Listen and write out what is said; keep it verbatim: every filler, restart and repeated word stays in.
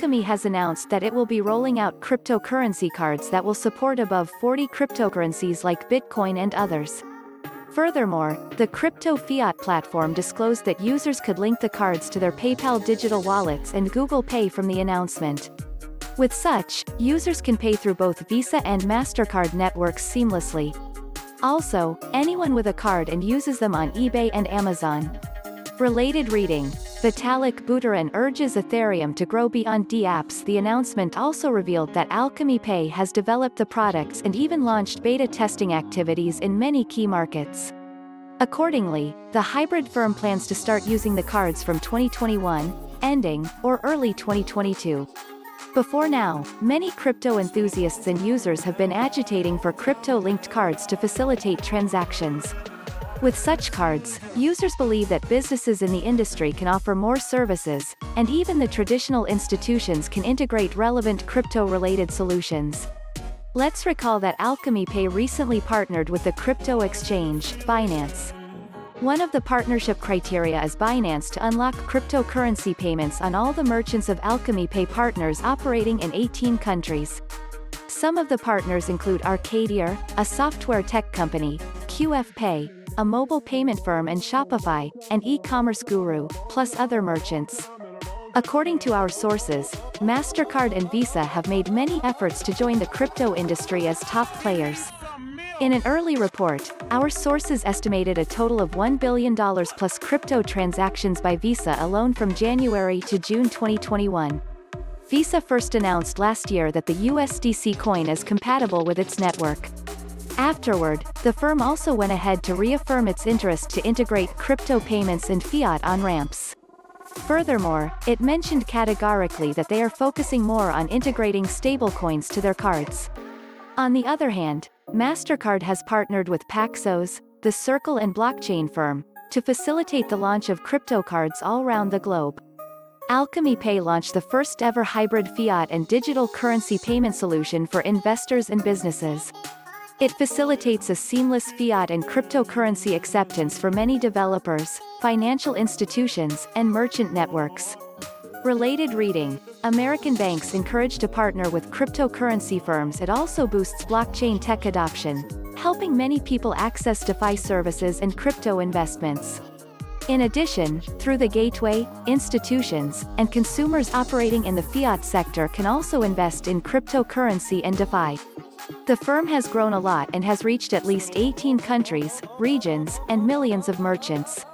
Alchemy has announced that it will be rolling out cryptocurrency cards that will support above forty cryptocurrencies like Bitcoin and others. Furthermore, the crypto fiat platform disclosed that users could link the cards to their PayPal digital wallets and Google Pay from the announcement. With such, users can pay through both Visa and MasterCard networks seamlessly. Also, anyone with a card and uses them on eBay and Amazon. Related reading: Vitalik Buterin urges Ethereum to grow beyond DApps. The announcement also revealed that Alchemy Pay has developed the products and even launched beta testing activities in many key markets. Accordingly, the hybrid firm plans to start using the cards from twenty twenty-one, ending, or early twenty twenty-two. Before now, many crypto enthusiasts and users have been agitating for crypto-linked cards to facilitate transactions. With such cards, users believe that businesses in the industry can offer more services, and even the traditional institutions can integrate relevant crypto-related solutions. Let's recall that Alchemy Pay recently partnered with the crypto exchange, Binance. One of the partnership criteria is Binance to unlock cryptocurrency payments on all the merchants of Alchemy Pay partners operating in eighteen countries. Some of the partners include Arcadier, a software tech company, QFPay, a mobile payment firm, and Shopify, an e-commerce guru, plus other merchants. According to our sources, MasterCard and Visa have made many efforts to join the crypto industry as top players. In an early report, our sources estimated a total of one billion dollars plus crypto transactions by Visa alone from January to June twenty twenty-one. Visa first announced last year that the U S D C coin is compatible with its network. Afterward, the firm also went ahead to reaffirm its interest to integrate crypto payments and fiat on-ramps. Furthermore, it mentioned categorically that they are focusing more on integrating stablecoins to their cards. On the other hand, MasterCard has partnered with Paxos, the Circle and blockchain firm, to facilitate the launch of crypto cards all around the globe. Alchemy Pay launched the first-ever hybrid fiat and digital currency payment solution for investors and businesses. It facilitates a seamless fiat and cryptocurrency acceptance for many developers, financial institutions, and merchant networks. Related reading: American banks encouraged to partner with cryptocurrency firms. It also boosts blockchain tech adoption, helping many people access DeFi services and crypto investments. In addition, through the gateway, institutions, and consumers operating in the fiat sector can also invest in cryptocurrency and DeFi. The firm has grown a lot and has reached at least eighteen countries, regions, and millions of merchants.